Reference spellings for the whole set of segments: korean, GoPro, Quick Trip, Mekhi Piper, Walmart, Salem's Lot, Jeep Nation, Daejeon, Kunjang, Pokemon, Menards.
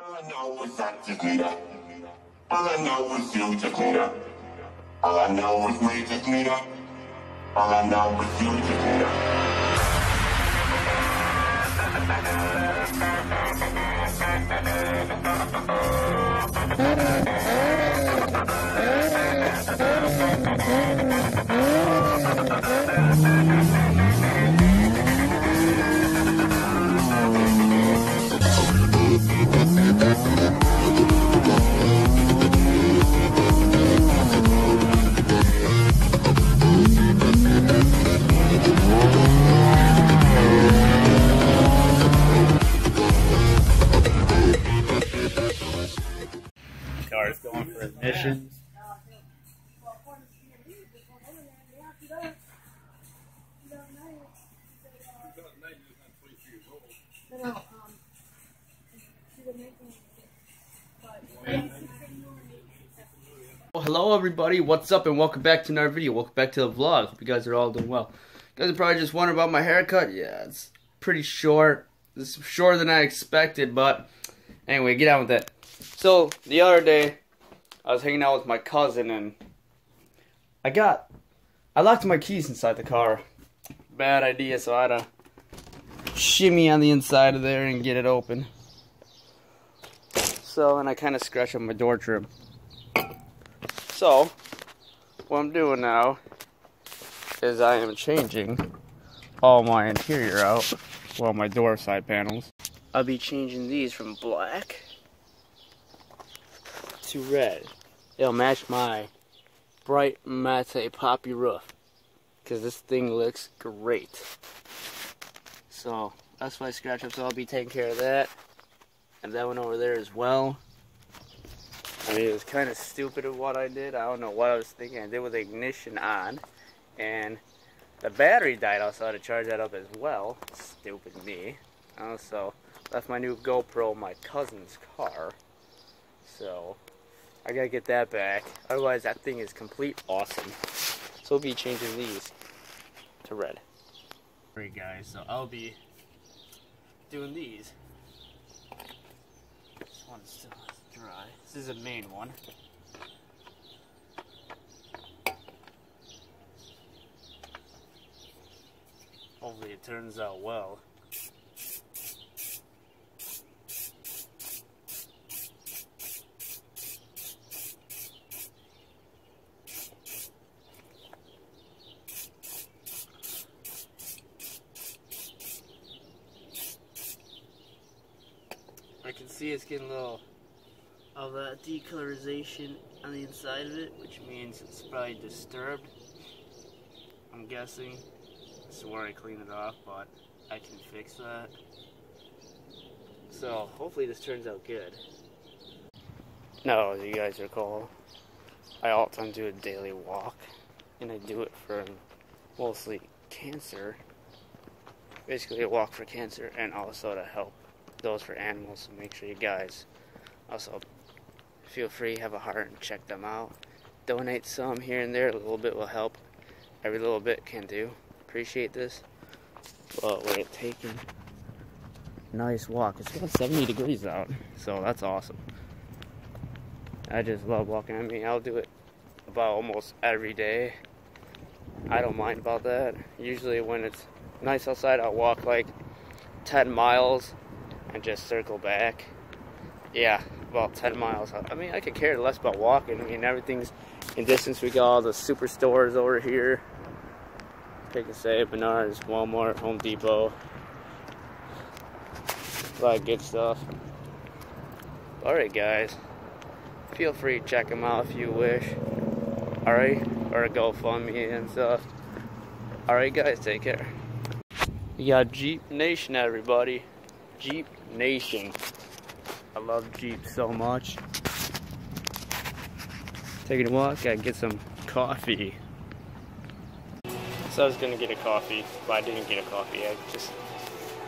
Car's going for admissions. Well, hello everybody, what's up and welcome back to another video. Welcome back to the vlog. Hope you guys are all doing well. You guys are probably just wondering about my haircut. Yeah, it's pretty short. It's shorter than I expected, but anyway, get on with it. So the other day I was hanging out with my cousin and I locked my keys inside the car. Bad idea, so I had to shimmy on the inside of there and get it open. So, and I kind of scratched up my door trim. So what I'm doing now is I am changing all my interior out, well, my door side panels. I'll be changing these from black to red. It'll match my bright matte poppy roof, because this thing looks great. So that's my scratch up, so I'll be taking care of that. And that one over there as well. I mean, it was kind of stupid of what I did. I don't know what I was thinking. I did with the ignition on, and the battery died, also I had to charge that up as well. Stupid me. I also left my new GoPro in my cousin's car, so I gotta get that back. Otherwise, that thing is complete awesome. So we'll be changing these to red. Alright guys, so I'll be doing these. This one's still dry. This is the main one. Hopefully it turns out well. I can see it's getting a little of that decolorization on the inside of it, which means it's probably disturbed, I'm guessing. I swore I cleaned it off, but I can fix that. So hopefully this turns out good. Now, as you guys recall, I all the time do a daily walk, and I do it for mostly cancer. Basically a walk for cancer, and also to help those for animals. So make sure you guys also feel free, have a heart, and check them out. Donate some here and there. A little bit will help. Every little bit can do. Appreciate this. But we're taking a nice walk. It's about 70 degrees out, so that's awesome. I just love walking. I mean, I'll do it about almost every day. I don't mind about that. Usually when it's nice outside, I'll walk like 10 miles and just circle back. Yeah, about 10 miles. I mean, I could care less about walking. I mean, everything's in distance. We got all the superstores over here. Pick and Save, Menards, Walmart, Home Depot. A lot of good stuff. Alright guys, feel free to check them out if you wish. Alright, or GoFundMe and stuff. Alright guys, take care. We got Jeep Nation, everybody. Jeep Nation. I love Jeep so much. Taking a walk, I get some coffee. So I was gonna get a coffee, but I didn't get a coffee. I just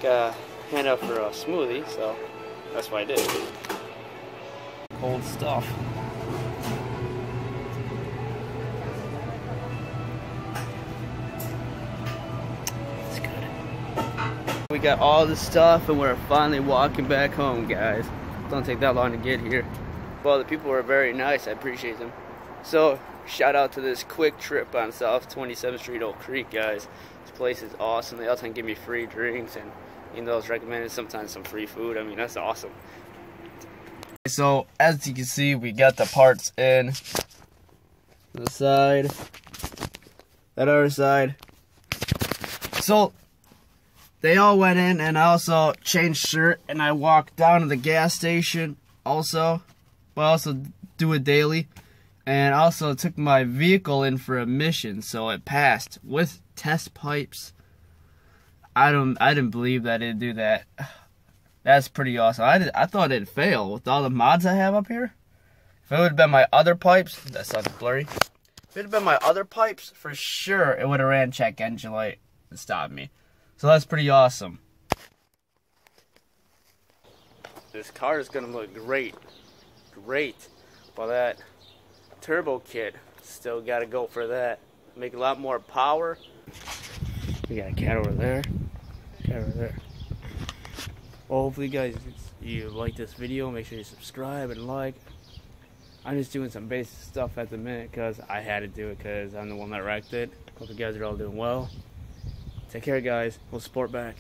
got a hand out for a smoothie, so that's what I did. Cold stuff. It's good. We got all this stuff and we're finally walking back home, guys. don't take that long to get here. Well, the people were very nice. I appreciate them. So shout out to this Quick Trip on South 27th Street, Oak Creek, guys. This place is awesome. They also give me free drinks and, you know, it's recommended, sometimes some free food. I mean, that's awesome. So as you can see, we got the parts in. The side, that other side. So they all went in, and I also changed shirt, and I walked down to the gas station also. But I also do it daily, and also took my vehicle in for emissions, so it passed with test pipes. I didn't believe that it'd do that. That's pretty awesome. I thought it'd fail with all the mods I have up here. If it would have been my other pipes, that sounds blurry. If it had been my other pipes, for sure it would have ran check engine light and stopped me. So that's pretty awesome. This car is gonna look great, great. But that turbo kit, still gotta go for that. Make a lot more power. We got a cat over there. Cat over there. Well, hopefully, guys, you like this video. Make sure you subscribe and like. I'm just doing some basic stuff at the minute because I had to do it because I'm the one that wrecked it. Hope you guys are all doing well. Take care, guys. We'll support back.